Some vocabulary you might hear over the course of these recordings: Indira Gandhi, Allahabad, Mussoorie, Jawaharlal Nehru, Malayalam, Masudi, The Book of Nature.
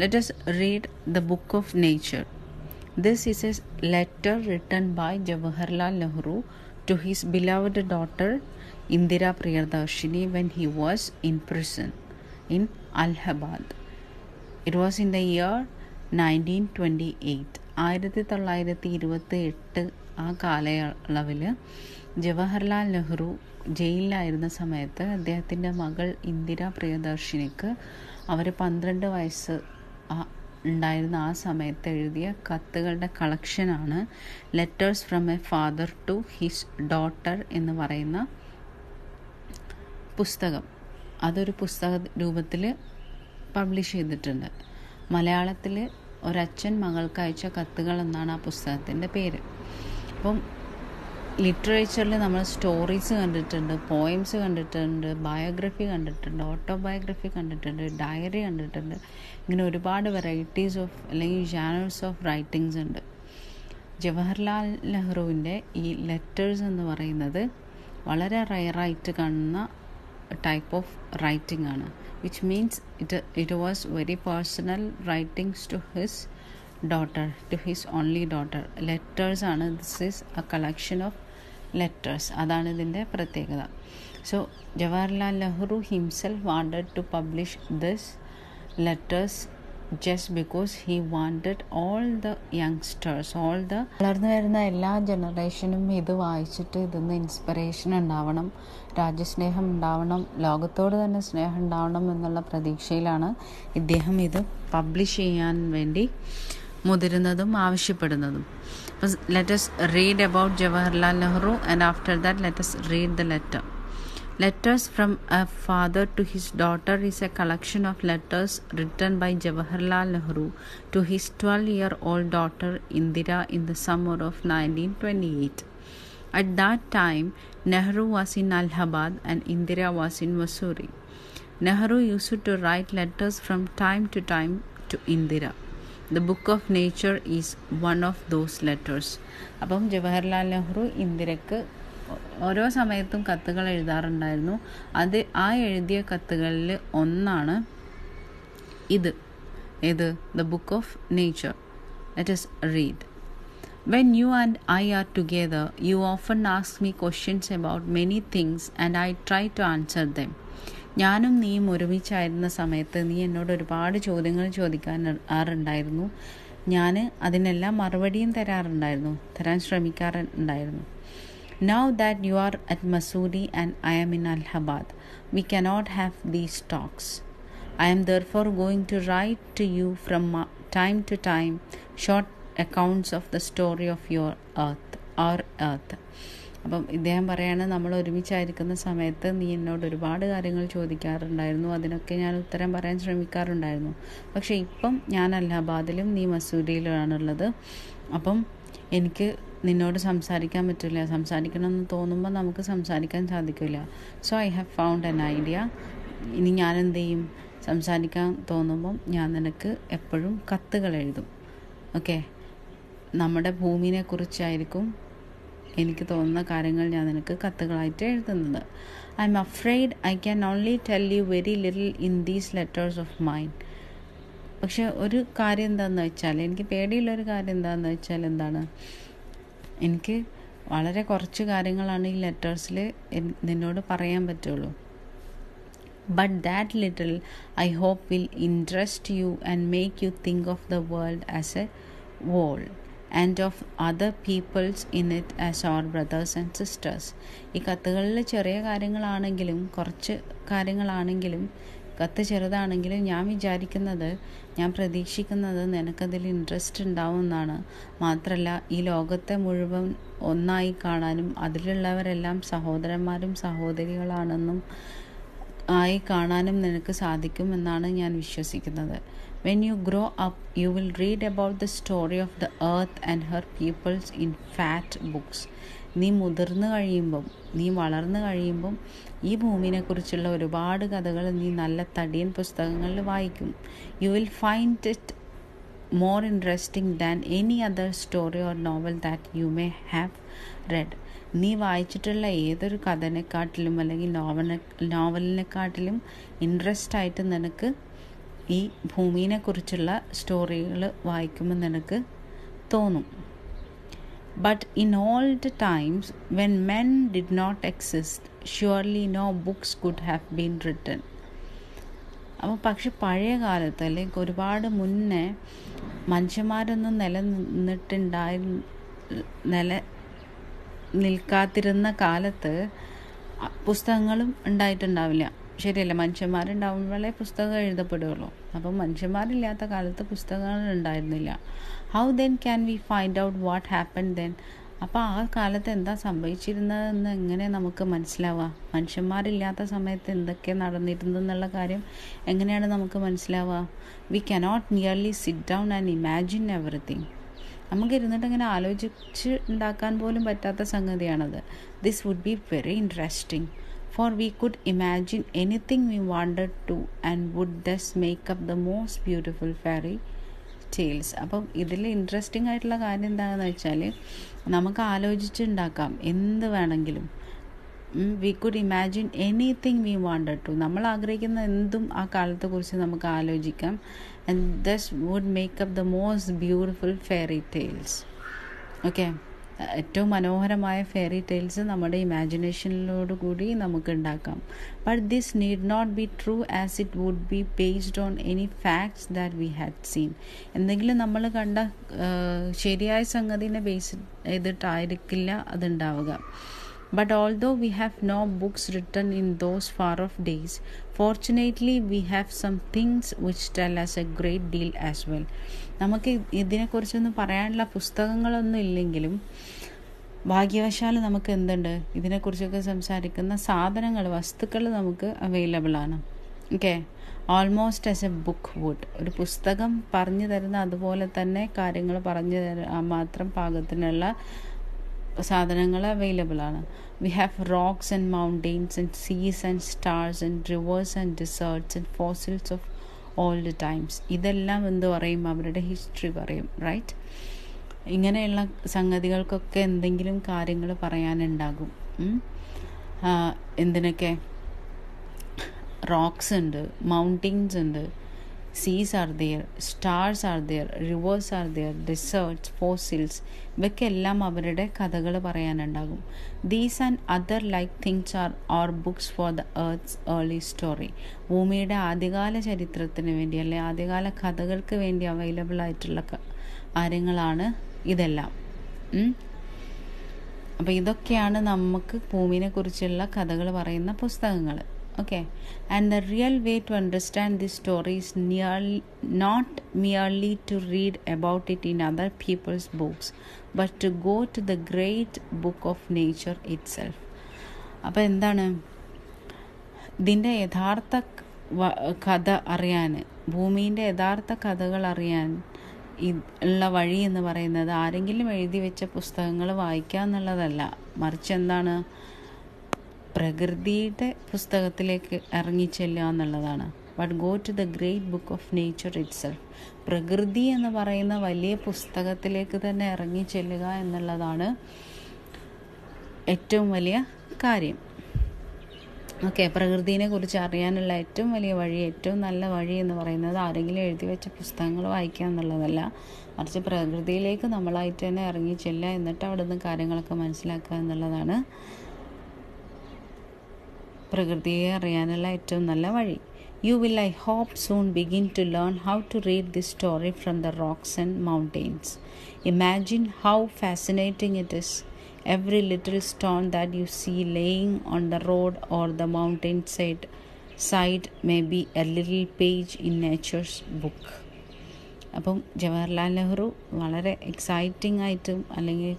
Let us read the Book of Nature. This is a letter written by Jawaharlal Nehru to his beloved daughter Indira Priyadarshini when he was in prison in Allahabad. It was in the year 1928. 1928 ആ കാലയളവിൽ ജവഹർലാൽ നെഹ്റു ജയിലിലായിരുന്ന സമയത്ത് അദ്ദേഹത്തിൻ്റെ മകൾ ഇന്ദിര പ്രിയദർശിനിക്ക് അവർ 12 വയസ്സ് ഉണ്ടായിരുന്ന ആ സമയത്ത് എഴുതിയ കത്തുകളുടെ കളക്ഷനാണ് letters from a father to his daughter എന്ന് പറയുന്ന പുസ്തകം. അതൊരു പുസ്തക രൂപത്തിൽ പബ്ലിഷ് ചെയ്തിട്ടുണ്ട്. മലയാളത്തിൽ ഒരച്ഛൻ മകൾക്ക് അയച്ച കത്തുകൾ എന്നാണ് ആ പുസ്തകത്തിൻ്റെ പേര്. അപ്പം ലിറ്ററേച്ചറിൽ നമ്മൾ സ്റ്റോറീസ് കണ്ടിട്ടുണ്ട്, പോയിംസ് കണ്ടിട്ടുണ്ട്, ബയോഗ്രഫി കണ്ടിട്ടുണ്ട്, ഓട്ടോബയോഗ്രഫി കണ്ടിട്ടുണ്ട്, ഡയറി കണ്ടിട്ടുണ്ട്. ഇങ്ങനെ ഒരുപാട് വെറൈറ്റീസ് ഓഫ് അല്ലെങ്കിൽ ജാനേഴ്സ് ഓഫ് റൈറ്റിങ്സ് ഉണ്ട്. ജവഹർലാൽ നെഹ്റുവിൻ്റെ ഈ ലെറ്റേഴ്സ് എന്ന് പറയുന്നത് വളരെ റയറായിട്ട് കാണുന്ന ടൈപ്പ് ഓഫ് റൈറ്റിംഗ് ആണ്. Which means it was very personal writings to his daughter, to his only daughter. Letters ആണ്, this is a collection of letters. അതാണ് ഇതിൻ്റെ പ്രത്യേകത. So Jawaharlal Nehru himself wanted to publish this letters just because he wanted all the youngsters, all the വളർന്നു വരുന്ന എല്ലാ ജനറേഷനും ഇത് വായിച്ചിട്ട് ഇതിന്ന് ഇൻസ്പിറേഷൻ ഉണ്ടാവണം, രാജ്യസ്നേഹം ഉണ്ടാവണം, ലോകത്തോട് തന്നെ സ്നേഹം ഉണ്ടാവണം എന്നുള്ള പ്രതീക്ഷയിലാണ് ഇദ്ദേഹം ഇത് പബ്ലിഷ് ചെയ്യാൻ വേണ്ടി മുതിരുന്നതും ആവശ്യപ്പെടുന്നതും. Let us read about Jawaharlal Nehru and after that let us read the letter. Letters from a father to his daughter is a collection of letters written by Jawaharlal Nehru to his 12-year-old daughter Indira in the summer of 1928. At that time, Nehru was in Allahabad and Indira was in Mussoorie. Nehru used to write letters from time to Indira. The Book of Nature is one of those letters. അപ്പം ജവഹർലാൽ നെഹ്റു ഇന്ദിരക്ക് ഓരോ സമയത്തും കത്തുകൾ എഴുതാറുണ്ടായിരുന്നു. അത് ആ എഴുതിയ കത്തുകളിൽ ഒന്നാണ് ഇത്. ഇത് The Book of Nature. Let us read. When you and I are together, you often ask me questions about many things and I try to answer them. ഞാനും നീയും ഒരുമിച്ചായിരുന്ന സമയത്ത് നീ എന്നോട് ഒരുപാട് ചോദ്യങ്ങൾ ചോദിക്കാറുണ്ടായിരുന്നു. ഞാൻ അതിനെല്ലാം മറുപടിയും തരാൻ ശ്രമിക്കാറുണ്ടായിരുന്നു. Now that you are at Masudi and I am in Allahabad, we cannot have these talks. I am therefore going to write to you from time to time short accounts of the story of your earth, our earth. അപ്പം ഇദ്ദേഹം പറയാണ്, നമ്മൾ ഒരുമിച്ചായിരിക്കുന്ന സമയത്ത് നീ എന്നോട് ഒരുപാട് കാര്യങ്ങൾ ചോദിക്കാറുണ്ടായിരുന്നു, അതിനൊക്കെ ഞാൻ ഉത്തരം പറയാൻ ശ്രമിക്കാറുണ്ടായിരുന്നു. പക്ഷെ ഇപ്പം ഞാൻ അലഹബാദിലും നീ മസൂരിയിലുമാണുള്ളത്. അപ്പം എനിക്ക് നിന്നോട് സംസാരിക്കാൻ പറ്റില്ല, സംസാരിക്കണമെന്ന് തോന്നുമ്പോൾ നമുക്ക് സംസാരിക്കാൻ സാധിക്കില്ല. So I have found an idea. ഇനി ഞാനെന്ത് ചെയ്യും? സംസാരിക്കാൻ തോന്നുമ്പം ഞാൻ നിനക്ക് എപ്പോഴും കത്തുകൾ എഴുതും. ഓക്കെ, നമ്മുടെ ഭൂമിനെ കുറിച്ചായിരിക്കും എനിക്ക് തോന്നുന്ന കാര്യങ്ങൾ ഞാൻ നിനക്ക് കത്തുകളായിട്ട് എഴുതുന്നത്. I'm afraid I can only tell you very little in these letters of mine. പക്ഷെ ഒരു കാര്യം എന്താണെന്ന് വെച്ചാൽ, എനിക്ക് പേടിയുള്ളൊരു കാര്യം എന്താണെന്ന് വെച്ചാൽ എന്താണ്, എനിക്ക് വളരെ കുറച്ച് കാര്യങ്ങളാണ് ഈ ലെറ്റേഴ്സിൽ നിന്നോട് പറയാൻ പറ്റുള്ളൂ. But that little I hope will interest you and make you think of the world as a whole and of other peoples in it as our brothers and sisters. ഈ കത്തുകളിൽ ചെറിയ കാര്യങ്ങളാണെങ്കിലും കുറച്ച് കാര്യങ്ങളാണെങ്കിലും കത്ത് ചെറുതാണെങ്കിലും ഞാൻ വിചാരിക്കുന്നത്, ഞാൻ പ്രതീക്ഷിക്കുന്നത് നിനക്കതിൽ ഇൻട്രസ്റ്റ് ഉണ്ടാവുമെന്നാണ്. മാത്രമല്ല ഈ ലോകത്തെ മുഴുവൻ ഒന്നായി കാണാനും അതിലുള്ളവരെല്ലാം സഹോദരന്മാരും സഹോദരികളാണെന്നും ആയി കാണാനും നിനക്ക് സാധിക്കുമെന്നാണ് ഞാൻ വിശ്വസിക്കുന്നത്. When you grow up, you will read about the story of the earth and her peoples in fat books. നീ മുതിർന്നു കഴിയുമ്പം, നീ വളർന്നു കഴിയുമ്പം ഈ ഭൂമിനെക്കുറിച്ചുള്ള ഒരുപാട് കഥകൾ നീ നല്ല തടിയൻ പുസ്തകങ്ങളിൽ വായിക്കും. You will find it more interesting than any other story or novel that you may have read. നീ വായിച്ചിട്ടുള്ള ഏതൊരു കഥനെക്കാട്ടിലും അല്ലെങ്കിൽ നോവലിനെക്കാട്ടിലും ഇൻട്രസ്റ്റ് ആയിട്ട് നിനക്ക് ഈ ഭൂമിയെക്കുറിച്ചുള്ള സ്റ്റോറികൾ വായിക്കുമ്പോൾ നിനക്ക് തോന്നും. But in old times, when men did not exist, surely no books could have been written. അപ്പോൾ പക്ഷെ പഴയ കാലത്ത് അല്ലെങ്കിൽ ഒരുപാട് മുന്നേ മനുഷ്യന്മാരൊന്നും നിൽക്കാതിരുന്ന കാലത്ത് പുസ്തകങ്ങളും ഉണ്ടായിട്ടുണ്ടാവില്ല. ശരിയല്ലേ? മനുഷ്യന്മാരുണ്ടാവുമ്പോഴേ പുസ്തകം എഴുതപ്പെടുകയുള്ളൂ. അപ്പം മനുഷ്യന്മാരില്ലാത്ത കാലത്ത് പുസ്തകങ്ങൾ ഉണ്ടായിരുന്നില്ല. How then can we find out what happen then? അപ്പോൾ ആ കാലത്ത് എന്താ സംഭവിച്ചിരുന്നതെന്ന് എങ്ങനെ നമുക്ക് മനസ്സിലാവുക? മനുഷ്യന്മാരില്ലാത്ത സമയത്ത് എന്തൊക്കെ നടന്നിരുന്നെന്നുള്ള കാര്യം എങ്ങനെയാണ് നമുക്ക് മനസ്സിലാവുക? We cannot nearly sit down and imagine everything. നമുക്ക് ഇരുന്നിട്ട് ഇങ്ങനെ ആലോചിച്ച് ഉണ്ടാക്കാൻ പോലും പറ്റാത്ത സംഗതിയാണത്. This would be very interesting for we could imagine anything we wanted to and would thus make up the most beautiful fairy tales. അപ്പം ഇതിൽ ഇൻട്രസ്റ്റിംഗ് ആയിട്ടുള്ള കാര്യം എന്താണെന്ന് വെച്ചാൽ നമുക്ക് ആലോചിച്ചുണ്ടാക്കാം എന്ത് വേണമെങ്കിലും. We could imagine anything we wanted to. നമ്മൾ ആഗ്രഹിക്കുന്ന എന്തും ആ കാലത്തെക്കുറിച്ച് നമുക്ക് ആലോചിക്കാം. And thus would make up the most beautiful fairy tales. Okay, ഏറ്റവും മനോഹരമായ ഫെയറി ടെയിൽസ് നമ്മുടെ ഇമാജിനേഷനിലോട് കൂടി നമുക്ക് ഉണ്ടാക്കാം. But this need not be true as it would be based on any facts that we had seen. എന്തെങ്കിലും നമ്മൾ കണ്ട ശരിയായ സംഗതിനെ ബേസ് ചെയ്തിട്ടായിരിക്കില്ല അതുണ്ടാവുക. But although we have no books written in those far-off days, fortunately we have some things which tell us a great deal as well. നമുക്ക് ഇതിനെക്കുറിച്ചൊന്നും പറയാനുള്ള പുസ്തകങ്ങളൊന്നും ഇല്ലെങ്കിലും ഭാഗ്യവശാൽ നമുക്ക് എന്തുണ്ട്? ഇതിനെക്കുറിച്ചൊക്കെ സംസാരിക്കുന്ന സാധനങ്ങൾ, വസ്തുക്കൾ നമുക്ക് അവൈലബിളാണ്. Okay, almost as a book would. ഒരു പുസ്തകം പറഞ്ഞു തരുന്ന അതുപോലെ തന്നെ കാര്യങ്ങൾ പറഞ്ഞു തരാൻ മാത്രം പാകത്തിനുള്ള സാധനങ്ങൾ അവൈലബിളാണ്. We have rocks and mountains and seas and stars and rivers and deserts and fossils of old times. ഇതെല്ലാം എന്ത് പറയും? അവരുടെ ഹിസ്റ്ററി പറയും, റൈറ്റ്? ഇങ്ങനെയുള്ള സംഗതികൾക്കൊക്കെ എന്തെങ്കിലും കാര്യങ്ങൾ പറയാനുണ്ടാകും. എന്തിനൊക്കെ? റോക്സ് ഉണ്ട്, മൗണ്ടെയ്ൻസ് ഉണ്ട്, seas are there, stars are there, rivers are there, deserts, fossils. ഇവയ്ക്കെല്ലാം അവരുടെ കഥകൾ പറയാനുണ്ടാകും. These and other like things are our books for the earth's early story. ഭൂമിയുടെ ആദ്യകാല ചരിത്രത്തിന് വേണ്ടി അല്ലെ ആദ്യകാല കഥകൾക്ക് വേണ്ടി അവൈലബിൾ ആയിട്ടുള്ള കാര്യങ്ങളാണ് ഇതെല്ലാം. അപ്പം ഇതൊക്കെയാണ് നമുക്ക് ഭൂമിനെ കുറിച്ചുള്ള കഥകൾ പറയുന്ന പുസ്തകങ്ങൾ. Okay, and the real way to understand this story is not merely to read about it in other people's books, but to go to the great book of nature itself. അപ്പോൾ എന്താണ് ഇതിൻ്റെ യഥാർത്ഥ കഥ അറിയാൻ, ഭൂമിൻ്റെ യഥാർത്ഥ കഥകൾ അറിയാൻ ഉള്ള വഴി എന്ന് പറയുന്നത് ആരെങ്കിലും എഴുതി വെച്ച പുസ്തകങ്ങൾ വായിക്കുക എന്നുള്ളതല്ല, മറിച്ച് എന്താണ്? പ്രകൃതിയുടെ പുസ്തകത്തിലേക്ക് ഇറങ്ങിച്ചെല്ലുക എന്നുള്ളതാണ്. But go to the great book of nature itself. പ്രകൃതി എന്ന് പറയുന്ന വലിയ പുസ്തകത്തിലേക്ക് തന്നെ ഇറങ്ങിച്ചെല്ലുക എന്നുള്ളതാണ് ഏറ്റവും വലിയ കാര്യം. ഓക്കെ, പ്രകൃതിയെ കുറിച്ച് അറിയാനുള്ള ഏറ്റവും വലിയ വഴി, ഏറ്റവും നല്ല വഴി എന്ന് പറയുന്നത് ആരെങ്കിലും എഴുതി വെച്ച പുസ്തകങ്ങൾ വായിക്കുക എന്നുള്ളതല്ല, മറിച്ച് പ്രകൃതിയിലേക്ക് നമ്മളായിട്ട് തന്നെ ഇറങ്ങിച്ചെല്ലുക, എന്നിട്ട് അവിടെ നിന്ന് കാര്യങ്ങളൊക്കെ മനസ്സിലാക്കുക എന്നുള്ളതാണ് പ്രകൃതിയെ അറിയാനുള്ള ഏറ്റവും നല്ല വഴി. You will, I hope, soon begin to learn how to read this story from the rocks and mountains. Imagine how fascinating it is. Every little stone that you see laying on the road or the mountain side may be a little page in nature's book. അപ്പം ജവഹർലാൽ നെഹ്റു വളരെ exciting ആയിട്ടും അല്ലെങ്കിൽ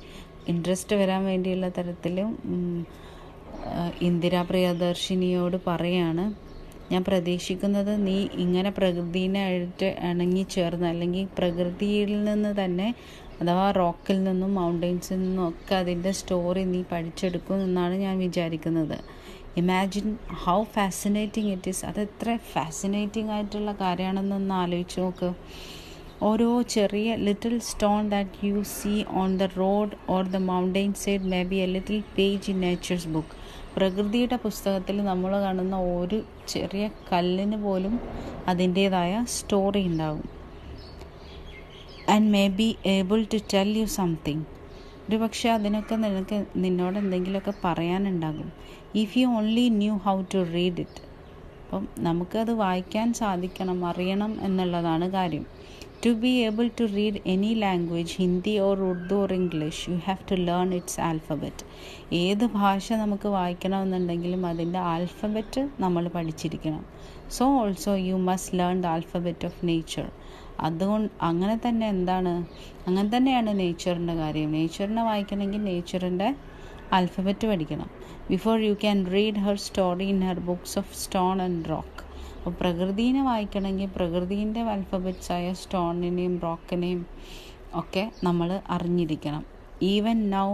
interest വരാൻ വേണ്ടിയുള്ള തരത്തിലും ഇന്ദിരാ പ്രിയദർശിനിയോട് പറയാണ്, ഞാൻ പ്രതീക്ഷിക്കുന്നത് നീ ഇങ്ങനെ പ്രകൃതിയായിട്ട് ഇണങ്ങി ചേർന്ന് അല്ലെങ്കിൽ പ്രകൃതിയിൽ നിന്ന് തന്നെ, അഥവാ റോക്കിൽ നിന്നും മൗണ്ടെയ്ൻസിൽ നിന്നും ഒക്കെ അതിൻ്റെ സ്റ്റോറി നീ പഠിച്ചെടുക്കും എന്നാണ് ഞാൻ വിചാരിക്കുന്നത്. Imagine how fascinating it is. അത് എത്ര ഫാസിനേറ്റിംഗ് ആയിട്ടുള്ള കാര്യമാണെന്നൊന്ന് ആലോചിച്ച് നോക്ക്. ഓരോ ചെറിയ little stone that you see on the road or the mountain side may be a little page in nature's book. പ്രകൃതിയുടെ പുസ്തകത്തിൽ നമ്മൾ കാണുന്ന ഒരു ചെറിയ കല്ലിന് പോലും അതിൻ്റേതായ സ്റ്റോറി ഉണ്ടാകും. And may be able to tell you something. ഒരു പക്ഷേ അതിനൊക്കെ നിന്നോട് എന്തെങ്കിലുമൊക്കെ പറയാനുണ്ടാകും. If you only knew how to read it. അപ്പം നമുക്കത് വായിക്കാൻ സാധിക്കണം, അറിയണം എന്നുള്ളതാണ് കാര്യം. To be able to read any language, Hindi or Urdu or English, you have to learn its alphabet. ഏത് ഭാഷ നമുക്ക് വായിക്കണമെന്നുണ്ടെങ്കിലും അതിൻ്റെ ആൽഫബറ്റ് നമ്മൾ പഠിച്ചിരിക്കണം. So also you must learn the alphabet of nature. അതുകൊണ്ട് അങ്ങനെ തന്നെയാണ് നേച്ചറിൻ്റെ കാര്യം. നേച്ചറിനെ വായിക്കണമെങ്കിൽ നേച്ചറിൻ്റെ ആൽഫബറ്റ് പഠിക്കണം. Before you can read her story in her books of stone and rock. അപ്പോൾ പ്രകൃതിനെ വായിക്കണമെങ്കിൽ പ്രകൃതിൻ്റെ ആൽഫബറ്റ്സായ സ്റ്റോണിനെയും റോക്കിനെയും ഒക്കെ നമ്മൾ അറിഞ്ഞിരിക്കണം. Even now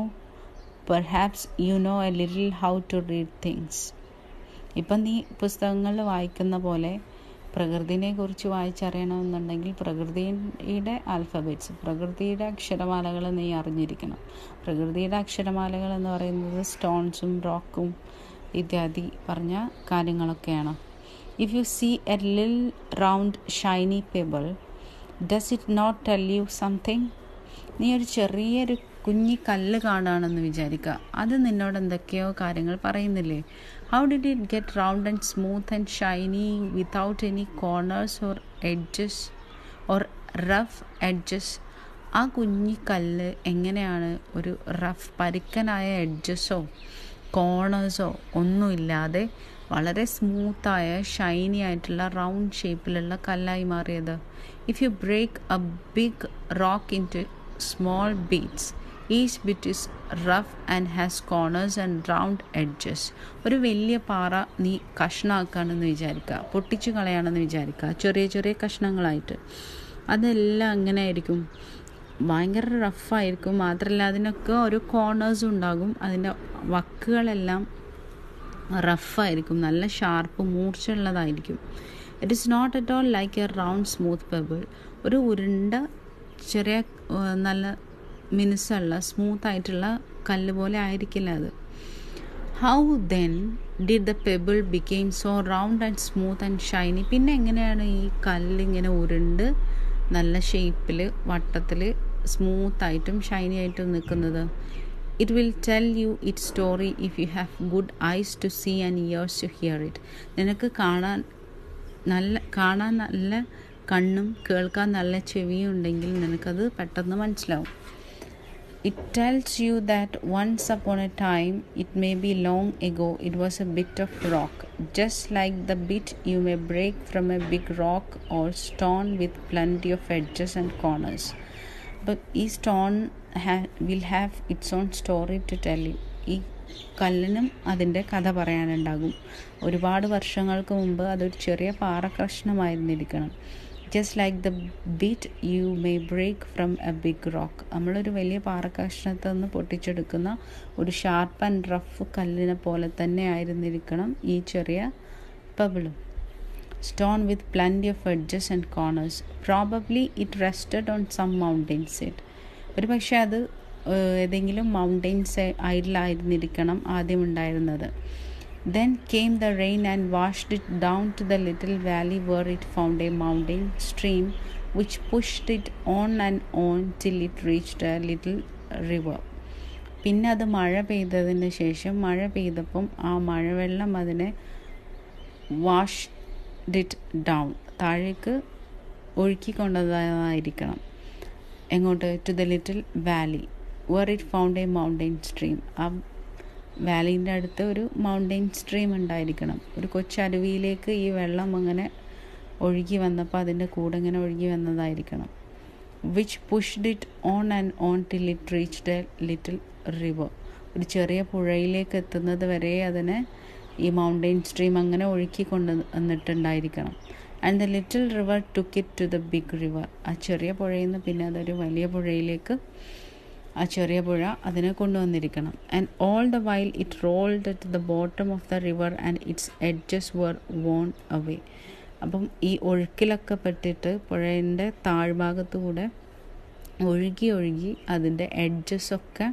perhaps you know a little how to read things. ഇപ്പം നീ പുസ്തകങ്ങളിൽ വായിക്കുന്ന പോലെ പ്രകൃതിനെ കുറിച്ച് വായിച്ചറിയണമെന്നുണ്ടെങ്കിൽ പ്രകൃതിയുടെ ആൽഫബറ്റ്സ്, പ്രകൃതിയുടെ അക്ഷരമാലകൾ നീ അറിഞ്ഞിരിക്കണം. പ്രകൃതിയുടെ അക്ഷരമാലകൾ എന്ന് പറയുന്നത് സ്റ്റോൺസും റോക്കും ഇത്യാദി പറഞ്ഞ കാര്യങ്ങളൊക്കെയാണ്. If you see a little round shiny pebble, does it not tell you something? നീ ഒരു ചെറിയൊരു കുഞ്ഞി കല്ല് കാണുകയാണെന്ന് വിചാരിക്കുക. അത് നിന്നോട് എന്തൊക്കെയോ കാര്യങ്ങൾ പറയുന്നില്ലേ? How did it get round and smooth and shiny without any corners or edges or rough edges? ആ കുഞ്ഞി കല്ല് എങ്ങനെയാണ് ഒരു റഫ് പരുക്കനായ എഡ്ജസോ കോർണേഴ്സോ ഒന്നുമില്ലാതെ വളരെ സ്മൂത്തായ ഷൈനി ആയിട്ടുള്ള റൗണ്ട് ഷേപ്പിലുള്ള കല്ലായി മാറിയത്? If you break a big rock in to small bits, each bit is rough and has corners and round edges. ഒരു വലിയ പാറ നീ കഷ്ണമാക്കുകയാണെന്ന് വിചാരിക്കുക, പൊട്ടിച്ചു കളയാണെന്ന് വിചാരിക്കുക, ചെറിയ ചെറിയ കഷ്ണങ്ങളായിട്ട്. അതെല്ലാം അങ്ങനെ ആയിരിക്കും, ഭയങ്കര റഫായിരിക്കും. മാത്രമല്ല അതിനൊക്കെ ഒരു കോർണേഴ്സും ഉണ്ടാകും. അതിൻ്റെ വക്കുകളെല്ലാം റഫായിരിക്കും, നല്ല ഷാർപ്പ് മൂർച്ചയുള്ളതായിരിക്കും. It is not at all like a round smooth pebble. ഒരു ഉരുണ്ട ചെറിയ നല്ല മിനുസമുള്ള സ്മൂത്തായിട്ടുള്ള കല്ല് പോലെ ആയിരിക്കില്ല അത്. How then did the pebble became so round and smooth and shiny? പിന്നെ എങ്ങനെയാണ് ഈ കല്ലിങ്ങനെ ഉരുണ്ട് നല്ല ഷേപ്പിൽ വട്ടത്തിൽ സ്മൂത്തായിട്ടും ഷൈനി ആയിട്ടും നിൽക്കുന്നത്? It will tell you its story if you have good eyes to see and ears to hear it. നിനക്ക് കാണാൻ നല്ല കണ്ണും കേൾക്കാൻ നല്ല ചെവിയും ഉണ്ടെങ്കിൽ നിനക്കത് പെട്ടെന്ന് മനസ്സിലാവും. It tells you that once upon a time, it may be long ago, it was a bit of rock, just like the bit you may break from a big rock or stone with plenty of edges and corners. But ഈ stone will have its own story to tell you. ഈ കല്ലിനും അതിൻ്റെ കഥ പറയാനുണ്ടാകും. ഒരുപാട് വർഷങ്ങൾക്ക് മുമ്പ് അതൊരു ചെറിയ പാറകഷ്ണമായിരുന്നിരിക്കണം. Just like the bit you may break from a big rock. നമ്മളൊരു വലിയ പാറകഷ്ണത്തിൽ നിന്ന് പൊട്ടിച്ചെടുക്കുന്ന ഒരു ഷാർപ്പ് ആൻഡ് റഫ് കല്ലിനെ പോലെ തന്നെ ആയിരുന്നിരിക്കണം ഈ ചെറിയ പെബിളും. Stone with plenty of edges and corners. Probably it rested on some mountainside. ഒരു പക്ഷേ അത് ഏതെങ്കിലും മൗണ്ടൈൻസ് ആയിരുന്നിരിക്കണം ആദ്യം ഉണ്ടായിരുന്നത്. Then came the rain and washed it down to the little valley where it found a mountain stream which pushed it on and on till it reached a little river. പിന്നെ അത് മഴ പെയ്തപ്പം ആ മഴവെള്ളം അതിനെ wash ഡിറ്റ് down, താഴേക്ക് ഒഴുക്കിക്കൊണ്ടതായിരിക്കണം. എങ്ങോട്ട്? To the little valley where it found a mountain stream. ആ വാലീൻ്റെ അടുത്ത് ഒരു മൗണ്ടൈൻ സ്ട്രീം ഉണ്ടായിരിക്കണം. ഒരു കൊച്ചരുവിയിലേക്ക് ഈ വെള്ളം അങ്ങനെ ഒഴുകി വന്നപ്പോൾ അതിൻ്റെ കൂടെ ഇങ്ങനെ ഒഴുകി വന്നതായിരിക്കണം. Which pushed it on and on till it reached a little river. ഒരു ചെറിയ പുഴയിലേക്ക് എത്തുന്നത് വരെ അതിനെ ഈ മൗണ്ടൈൻ സ്ട്രീം അങ്ങനെ ഒഴുക്കിക്കൊണ്ട് വന്നിട്ടുണ്ടായിരിക്കണം. And the little river took it to the big river. ആ ചെറിയ പുഴയിൽ നിന്ന് പിന്നെ അതൊരു വലിയ പുഴയിലേക്ക് ആ ചെറിയ പുഴ അതിനെ കൊണ്ടുവന്നിരിക്കണം. And all the while it rolled to the bottom of the river and its edges were worn away. അപ്പം ഈ ഒഴുക്കിലൊക്കെ പെട്ടിട്ട് പുഴേൻ്റെ താഴ്ഭാഗത്തുകൂടെ ഒഴുകി അതിൻ്റെ എഡ്ജസ്സൊക്കെ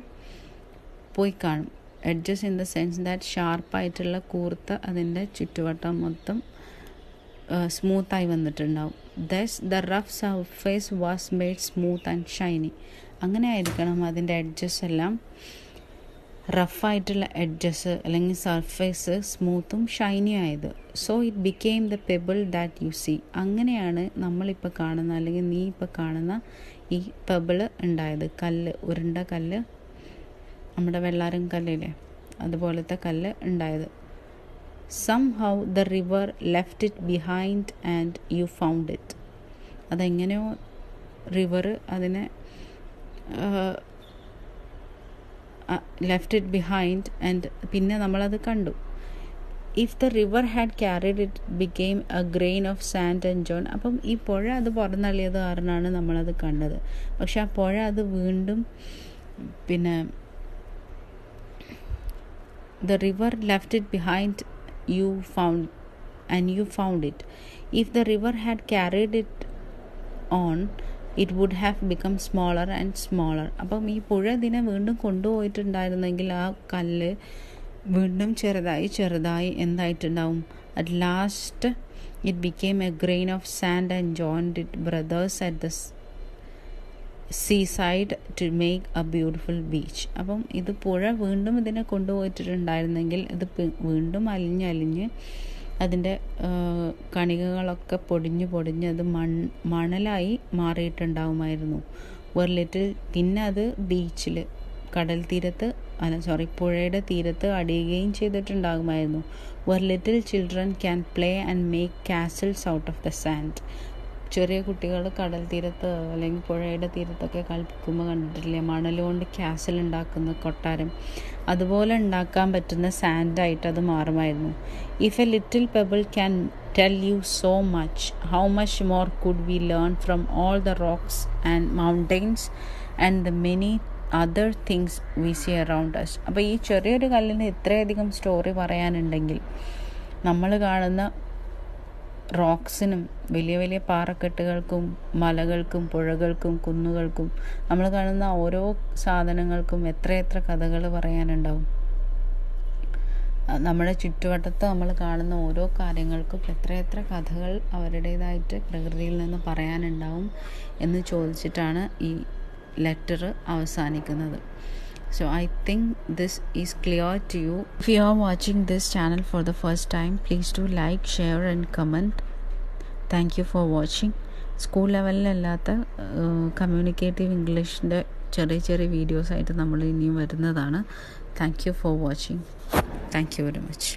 പോയി കാണും. edges in the sense that sharp ആയിട്ടുള്ള കൂർത്ത അതിൻ്റെ ചുറ്റുവട്ടം മൊത്തം സ്മൂത്ത് ആയി വന്നിട്ടുണ്ടാവും. Thus the rough surface was made smooth and shiny. അങ്ങനെ ആയിരിക്കണം അതിൻ്റെ എഡ്ജസ് എല്ലാം റഫായിട്ടുള്ള എഡ്ജസ് അല്ലെങ്കിൽ സർഫേസ് സ്മൂത്തും ഷൈനി ആയത്. So it became the pebble that you see. അങ്ങനെയാണ് നമ്മളിപ്പോൾ കാണുന്ന അല്ലെങ്കിൽ നീ ഇപ്പോൾ കാണുന്ന ഈ പെബിള് ഉണ്ടായത്. കല്ല്, ഉരുണ്ട കല്ല്, നമ്മുടെ വെള്ളാരം കല്ലില്ലേ അതുപോലത്തെ കല്ല് ഉണ്ടായത്. Somehow the river left it behind and you found it. അതെങ്ങനെയോ റിവർ അതിനെ left it behind and പിന്നെ നമ്മളത് കണ്ടു. If the river had carried it became a grain of sand and stone. അപ്പം ഈ പുഴ അത് പുറന്തള്ളിയത് കാരണമാണ് നമ്മളത് കണ്ടത്. പക്ഷെ ആ പുഴ അത് വീണ്ടും പിന്നെ the river left it behind you found it. If the river had carried it on, it would have become smaller and smaller. അപ്പം ഈ പുഴ ഇതിനെ വീണ്ടും കൊണ്ടുപോയിട്ടുണ്ടായിരുന്നെങ്കിൽ ആ കല്ല് വീണ്ടും ചെറുതായി ചെറുതായി എന്തായിട്ടുണ്ടാവും? At last it became a grain of sand and joined its brothers at the seaside to make a beautiful beach. അപ്പം ഇത് പുഴ വീണ്ടും ഇതിനെ കൊണ്ടുപോയിട്ടുണ്ടായിരുന്നെങ്കിൽ ഇത് വീണ്ടും അലിഞ്ഞ് അതിൻ്റെ കണികകളൊക്കെ പൊടിഞ്ഞ് അത് മണലായി മാറിയിട്ടുണ്ടാവുമായിരുന്നു. ഒരു ലിറ്റിൽ പിന്നെ അത് ബീച്ചിൽ കടൽ തീരത്ത് പുഴയുടെ തീരത്ത് അടിയുകയും ചെയ്തിട്ടുണ്ടാകുമായിരുന്നു. ഒരു little children can play and make castles out of the sand. ചെറിയ കുട്ടികൾ കടൽ തീരത്ത് അല്ലെങ്കിൽ പുഴയുടെ തീരത്തൊക്കെ കളിക്കുമ്പോൾ കണ്ടിട്ടില്ലേ മണലുകൊണ്ട് കാസിൽ ഉണ്ടാക്കുന്ന കൊട്ടാരം? അതുപോലെ ഉണ്ടാക്കാൻ പറ്റുന്ന സാൻഡായിട്ട് അത് മാറുമായിരുന്നു. If a little pebble can tell you so much, how much more could we learn from all the rocks and mountains and the many other things we see around us. അപ്പോൾ ഈ ചെറിയൊരു കല്ലിന് ഇത്രയധികം സ്റ്റോറി പറയാനുണ്ടെങ്കിൽ നമ്മൾ കാണുന്ന റോക്സിനും വലിയ വലിയ പാറക്കെട്ടുകൾക്കും മലകൾക്കും പുഴകൾക്കും കുന്നുകൾക്കും നമ്മൾ കാണുന്ന ഓരോ സാധനങ്ങൾക്കും എത്രയെത്ര കഥകൾ പറയാനുണ്ടാവും. നമ്മുടെ ചുറ്റുവട്ടത്ത് നമ്മൾ കാണുന്ന ഓരോ കാര്യങ്ങൾക്കും എത്രയെത്ര കഥകൾ അവരുടേതായിട്ട് പ്രകൃതിയിൽ നിന്ന് പറയാനുണ്ടാവും എന്ന് ചോദിച്ചിട്ടാണ് ഈ ലെറ്റർ അവസാനിക്കുന്നത്. So I think this is clear to you. If you are watching this channel for the first time, please do like, share and comment. Thank you for watching. School level allatha communicative English inde ചെറിയ videos ആയിട്ട് നമ്മൾ ഇനിയും വരുന്നതാണ്. Thank you for watching. Thank you very much.